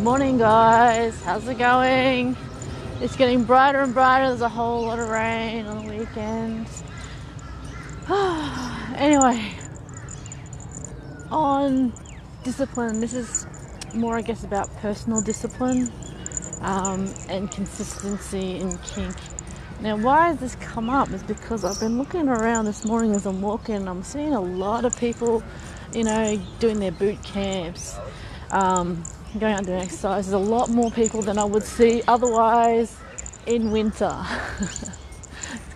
Morning guys, how's it going? It's getting brighter and brighter. There's a whole lot of rain on the weekend. Anyway, on discipline, this is more I guess about personal discipline and consistency in kink. Now why has this come up is because I've been looking around this morning as I'm walking. I'm seeing a lot of people, you know, doing their boot camps, going out doing exercise. There's a lot more people than I would see otherwise in winter. It's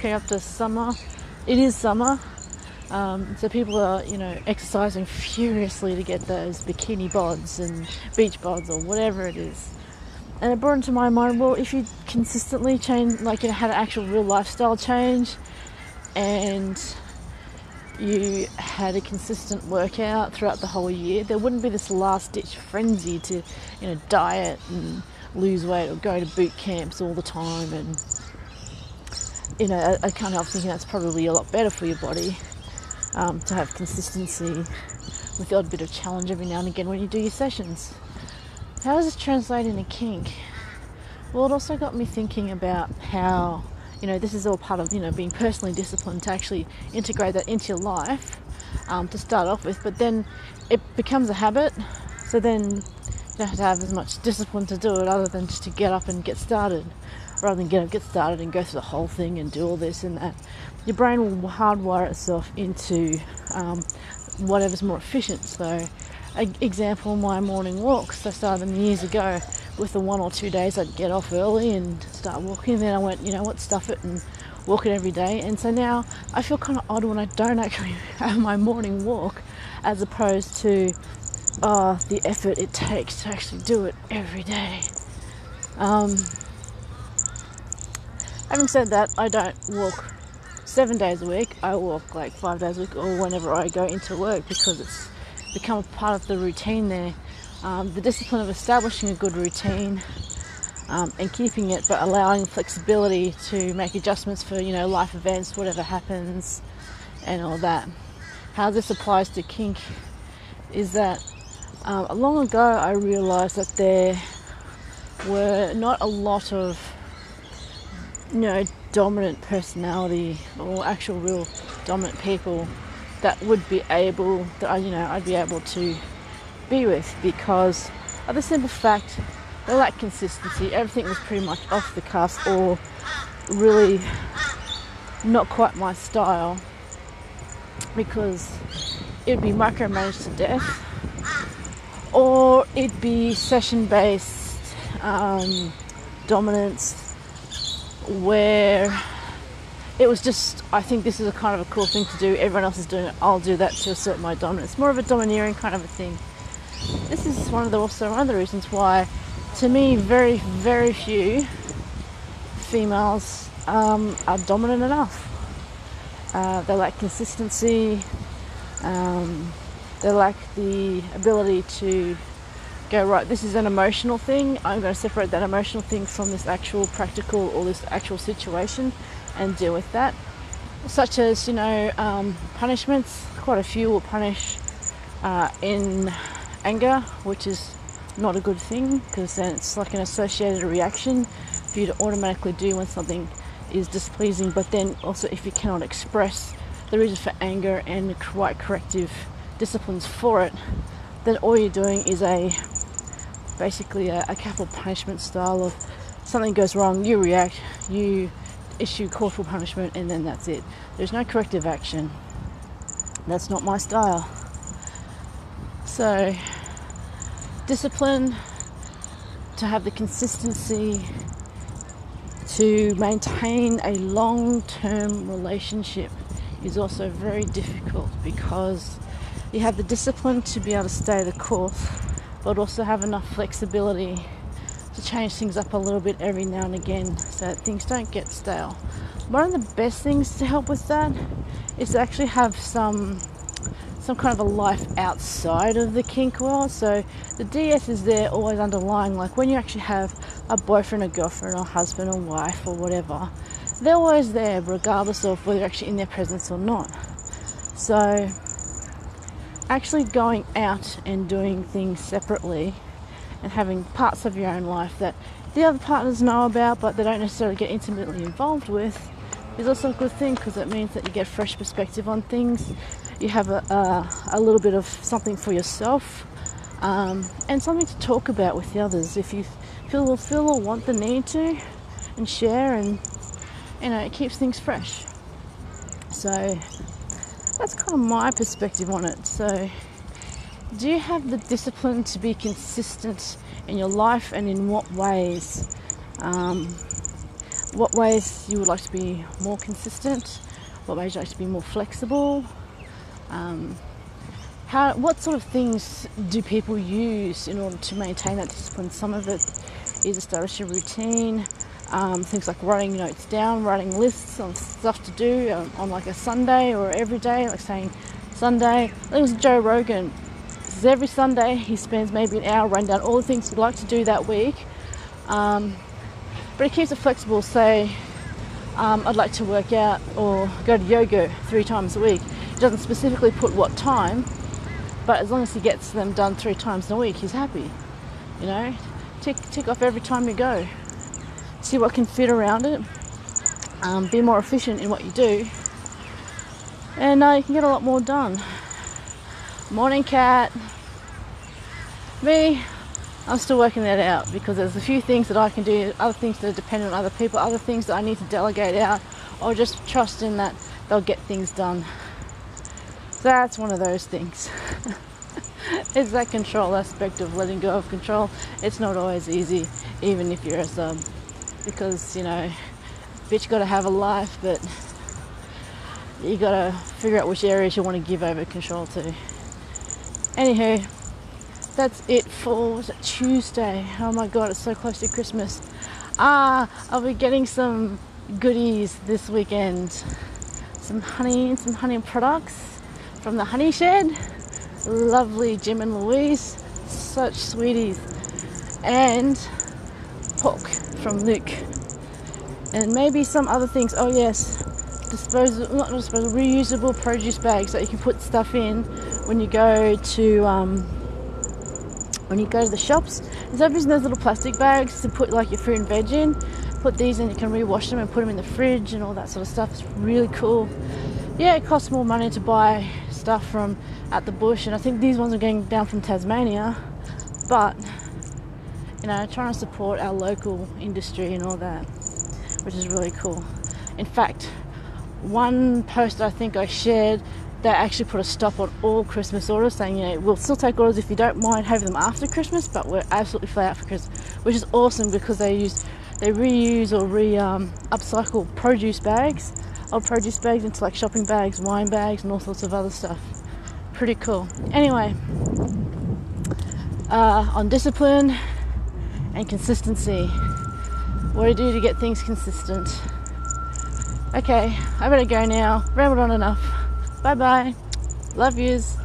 coming up to summer. It is summer, so people are, you know, exercising furiously to get those bikini bods and beach bods or whatever it is. And it brought into my mind, well, if you consistently change, like, you know, had an actual real lifestyle change and you had a consistent workout throughout the whole year, there wouldn't be this last-ditch frenzy to, you know, diet and lose weight or go to boot camps all the time. And, you know, I can't help thinking that's probably a lot better for your body, to have consistency with the odd bit of challenge every now and again when you do your sessions. How does this translate into kink? Well, it also got me thinking about how, you know, this is all part of, you know, being personally disciplined, to actually integrate that into your life to start off with, but then it becomes a habit, so then you don't have to have as much discipline to do it other than just to get up and get started, rather than get up, get started and go through the whole thing and do all this and that. Your brain will hardwire itself into whatever's more efficient. So an example, my morning walks, I started them years ago with the 1 or 2 days I'd get off early and start walking. Then I went, you know what, stuff it and walk it every day. And so now I feel kind of odd when I don't actually have my morning walk, as opposed to the effort it takes to actually do it every day. Having said that, I don't walk 7 days a week. I walk like 5 days a week, or whenever I go into work, because it's become a part of the routine there. The discipline of establishing a good routine and keeping it, but allowing flexibility to make adjustments for, you know, life events, whatever happens and all that. How this applies to kink is that long ago I realized that there were not a lot of, you know, dominant personality or actual real dominant people that would be able, that I, you know, I'd be able to be with, because of the simple fact they lack consistency. Everything was pretty much off the cuff or really not quite my style, because it'd be micromanaged to death, or it'd be session-based dominance, where it was just, I think this is a kind of a cool thing to do, everyone else is doing it, I'll do that to assert my dominance. More of a domineering kind of a thing. This is one of the reasons why, to me, very, very few females are dominant enough. They lack consistency, they lack the ability to go, right, this is an emotional thing, I'm going to separate that emotional thing from this actual practical or this actual situation and deal with that. Such as, you know, punishments. Quite a few will punish in anger, which is not a good thing, because then it's like an associated reaction for you to automatically do when something is displeasing. But then also, if you cannot express the reason for anger and the right corrective disciplines for it, then all you're doing is basically a capital punishment style of something goes wrong, you react, you issue corporal punishment, and then that's it. There's no corrective action. That's not my style. So discipline, to have the consistency to maintain a long-term relationship, is also very difficult, because you have the discipline to be able to stay the course, but also have enough flexibility to change things up a little bit every now and again so that things don't get stale. One of the best things to help with that is to actually have some kind of a life outside of the kink world. So the DS is there always underlying, like when you actually have a boyfriend or girlfriend or husband or wife or whatever, they're always there regardless of whether you're actually in their presence or not. So actually going out and doing things separately and having parts of your own life that the other partners know about but they don't necessarily get intimately involved with is also a good thing, because it means that you get fresh perspective on things. You have a little bit of something for yourself, and something to talk about with the others if you feel or want the need to, and share, and you know, it keeps things fresh. So that's kind of my perspective on it. So do you have the discipline to be consistent in your life, and in what ways? What ways you would like to be more consistent? What ways you like to be more flexible? What sort of things do people use in order to maintain that discipline? Some of it is establishing a routine, things like writing notes down, writing lists of stuff to do on like a Sunday or every day, like saying Sunday. I think it was Joe Rogan. Says every Sunday he spends maybe an hour running down all the things he'd like to do that week. But it keeps it flexible. Say, I'd like to work out or go to yoga 3 times a week. He doesn't specifically put what time, but as long as he gets them done 3 times in a week, he's happy. You know, tick off every time you go. See what can fit around it. Be more efficient in what you do, and you can get a lot more done. Morning, Cat. Me. I'm still working that out, because there's a few things that I can do, other things that are dependent on other people, other things that I need to delegate out, or just trust in that they'll get things done. So that's one of those things. It's that control aspect of letting go of control. It's not always easy, even if you're a sub, because, you know, bitch gotta have a life, but you gotta figure out which areas you want to give over control to. Anywho. That's it for Tuesday. Oh my god, it's so close to Christmas. I'll be getting some goodies this weekend. Some honey products from the Honey Shed. Lovely Jim and Louise, such sweeties. And pork from Luke. And maybe some other things. Oh yes, reusable produce bags that you can put stuff in when you go to the shops. There's obviously those little plastic bags to put like your fruit and veg in. Put these in, you can rewash them and put them in the fridge and all that sort of stuff. It's really cool. Yeah, it costs more money to buy stuff from out the bush, and I think these ones are getting down from Tasmania, but you know, trying to support our local industry and all that, which is really cool. In fact, one post I think I shared, they actually put a stop on all Christmas orders, saying, you know, we'll still take orders if you don't mind having them after Christmas, but we're absolutely flat out for Christmas, which is awesome, because they reuse or upcycle produce bags, old produce bags into like shopping bags, wine bags, and all sorts of other stuff. Pretty cool. Anyway, on discipline and consistency, what do you do to get things consistent? Okay, I better go now. Rambled on enough. Bye-bye. Love yous.